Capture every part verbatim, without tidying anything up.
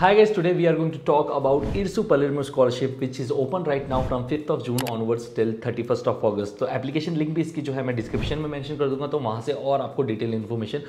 Hi guys, today we are going to talk about I R S U Palermo Scholarship which is open right now from fifth of June onwards till thirty-first of August। तो application link भी इसकी जो है मैं description में mention कर दूंगा, तो वहाँ से और आपको डिटेल इन्फॉर्मेशन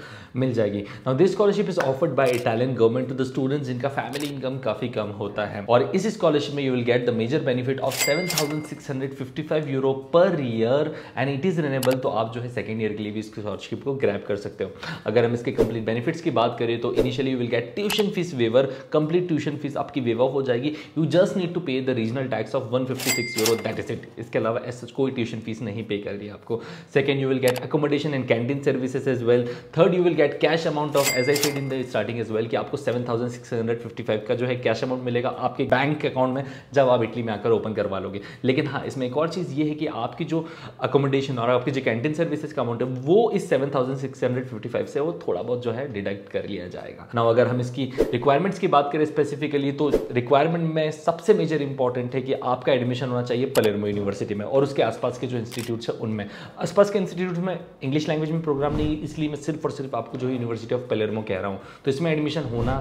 मिल जाएगी। Now this scholarship is offered by Italian government to the students जिनका फैमिली इनकम काफ़ी कम होता है, और इस स्कॉलरशिप में you will get the major benefit of seven thousand six hundred fifty five euro per year and it is renewable. तो आप जो है सेकेंड ईयर के लिए भी इसकी स्कॉलरशिप को ग्रैब कर सकते हो। अगर हम इसके कंप्लीट बेनिफिट्स की बात करें तो initially you will get tuition fees waiver, complete tuition fees आपकी वेव ऑफ हो जाएगी। You just need to pay the regional tax of one fifty six euro, that is it. इसके अलावा ऐसा कोई ट्यूशन फीस नहीं पे करनी है आपको। Second, you will get accommodation and canteen services as well. Third, you will get cash amount of, as I said in the starting as well, कि आपको seven thousand six hundred fifty five का जो है cash amount मिलेगा आपके bank account में जब आप इटली में आकर ओपन करवा लोगे। लेकिन हाँ, इसमें एक और चीज़ ये है कि आपकी जो अकोमोडेशन और आपकी जो कैंटीन सर्विसेज का अमाउंट है वो इस seven thousand six hundred fifty five से वो थोड़ा बहुत जो है डिडक्ट कर लिया जाएगा। ना अगर हम इसकी रिक्वायरमेंट्स की बात करें स्पेसिफिकली, तो रिक्वायरमेंट में सबसे मेजर इंपॉर्टेंट है कि आपका एडमिशन होना चाहिए पलेर्मो यूनिवर्सिटी में और उसके आसपास के जो इंस्टीट्यूट्स हैं उनमें। आसपास के इंस्टीट्यूट में इंग्लिश लैंग्वेज में प्रोग्राम नहीं, इसलिए मैं सिर्फ और सिर्फ आपको जो यूनिवर्सिटी ऑफ पलेर्मो कह रहा हूँ, तो इसमें एडमिशन होना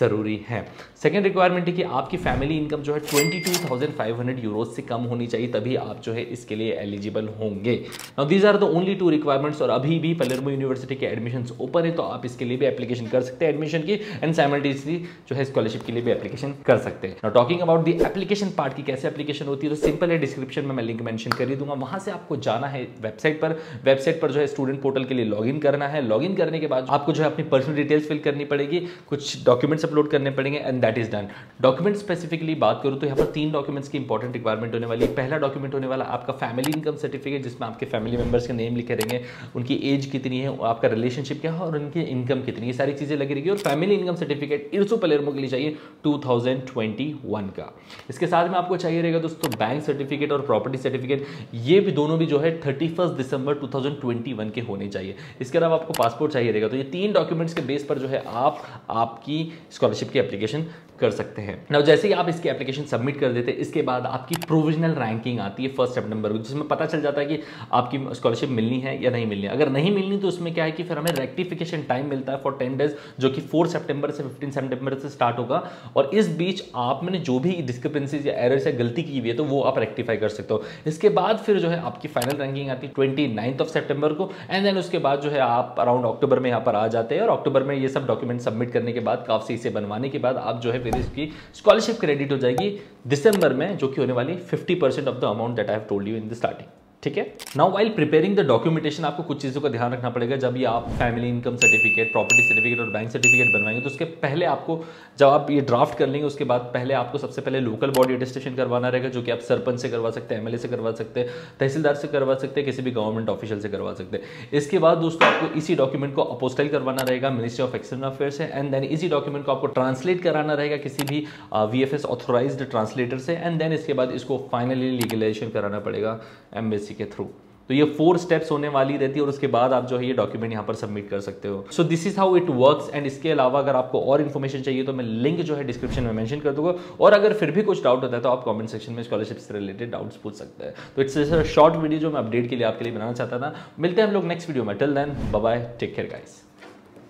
ज़रूरी है। सेकेंड रिक्वायरमेंट है कि आपकी फैमिली इनकम जो है बाईस हज़ार पाँच सौ यूरोस से कम होनी चाहिए, तभी आप जो है इसके लिए एलिजिबल होंगे। Now these are the only two requirements, और अभी भी पलेर्मो यूनिवर्सिटी के एडमिशन्स ओपन है, तो आप इसके लिए भी एप्लीकेशन कर सकते हैं एडमिशन की, एंड साइमल्टेनियसली जो है स्कॉलरशिप के लिए भी एप्लीकेशन कर सकते हैं। Now talking about the application part की कैसे एप्लीकेशन होती है, तो सिंपल है, डिस्क्रिप्शन में मैं लिंक मैंशन कर ही दूंगा। वहाँ से आपको जाना है वेबसाइट पर, वेबसाइट पर जो है स्टूडेंट पोर्टल के लिए लॉग इन करना है। लॉग इन करने के बाद आपको जो है अपनी पर्सनल डिटेल्स फिल करनी पड़ेगी, कुछ डॉक्यूमेंट्स अपलोड करने पड़ेंगे, and that is done. Document specifically बात करूं तो यहाँ पर तीन डॉक्यूमेंट्स की इंपॉर्टेंट रिक्वायरमेंट होने वाली है। पहला डॉक्यूमेंट होने वाला आपका फैमिली इनकम सर्टिफिकेट, जिसमें आपके फैमिली मेंबर्स के नेम लिखे रहेंगे, उनकी एज कितनी है, आपका रिलेशनशिप क्या है और उनकी इनकम कितनी, ये सारी चीजें लगी रहेगी। और family income certificate I R S U Palermo के लिए चाहिए टू थाउजेंड ट्वेंटी वन का। इसके साथ में आपको चाहिए रहेगा दोस्तों बैंक सर्टिफिकेट और प्रॉपर्टी सर्टिफिकेट, ये भी दोनों भी जो है thirty first December two thousand twenty one के होने चाहिए। इसके अलावा आपको पासपोर्ट चाहिए रहेगा। तो ये तीन डॉक्यूमेंट्स के बेस पर जो है आप आपकी स्कॉलरशिप की एप्लीकेशन कर सकते हैं। नाउ जैसे ही आप इसकी एप्लीकेशन सबमिट कर देते हैं, इसके बाद आपकी प्रोविजनल रैंकिंग आती है फर्स्ट सितंबर को, जिसमें पता चल जाता है कि आपकी स्कॉलरशिप मिलनी है या नहीं मिलनी है। अगर नहीं मिलनी तो उसमें क्या है कि फिर हमें रेक्टिफिकेशन टाइम मिलता है फॉर टेन डेज, जो कि फोर सितंबर से फिफ्टीन सितंबर से स्टार्ट होगा, और इस बीच आपने जो भी डिस्क्रिपेंसीज या एरर्स या गलती की हुई है तो वो आप रेक्टिफाई कर सकते हो। इसके बाद फिर जो है आपकी फाइनल रैंकिंग आती है ट्वेंटी नाइन्थ ऑफ सेप्टेम्बर को, एंड देन उसके बाद जो है आप अराउंड अक्टूबर में यहाँ पर आ जाते हैं, और अक्टूबर में ये सब डॉक्यूमेंट सबमिट करने के बाद, काफी इसे बनवाने के बाद, आप जो है फिर इसकी स्कॉलरशिप क्रेडिट हो जाएगी दिसंबर में, जो कि होने वाली fifty percent of the amount that I have told you in the starting. ठीक है। Now while preparing the documentation आपको कुछ चीज़ों का ध्यान रखना पड़ेगा। जब ये आप family income certificate, property certificate और बैंक सर्टिफिकेट बनवाएंगे, तो उसके पहले आपको, जब आप ये ड्राफ्ट कर लेंगे उसके बाद पहले आपको सबसे पहले लोकल बॉडी अटेस्टेशन करवाना रहेगा, जो कि आप सरपंच से करवा सकते हैं, एमएलए से करवा सकते हैं, तहसीलदार से करवा सकते हैं, किसी भी गवर्नमेंट ऑफिशियल से करवा सकते हैं। इसके बाद दोस्तों आपको इसी डॉक्यूमेंट को अपोस्टाइल करवाना रहेगा मिनिस्ट्री ऑफ एक्सटर्नल अफेयर्स से, एंड देन इसी डॉक्यूमेंट को आपको ट्रांसलेट कराना रहेगा किसी भी वीएफएस ऑथोराइज्ड ट्रांसलेटर से, एंड देन इसके बाद इसको फाइनली लीगलाइजेशन कराना पड़ेगा एम्बेसी के थ्रू। तो ये फोर स्टेप्स होने वाली रहती है, और उसके बाद आप जो है ये डॉक्यूमेंट यहाँ पर सबमिट कर सकते हो। So this is how it works. And इसके अलावा अगर आपको और इन्फॉर्मेशन चाहिए तो मैं लिंक जो है डिस्क्रिप्शन में मेंशन कर दूंगा, और अगर फिर भी कुछ डाउट होता है तो आप कमेंट सेक्शन में स्कॉलरशिप से रिलेटेड डाउट्स पूछ सकते हैं। तो इट्स अ शॉर्ट वीडियो जो मैं अपडेट के लिए आपके लिए बनाना चाहता था। मिलते हैं हम लोग नेक्स्ट वीडियो में। Till then, bye bye, take care guys.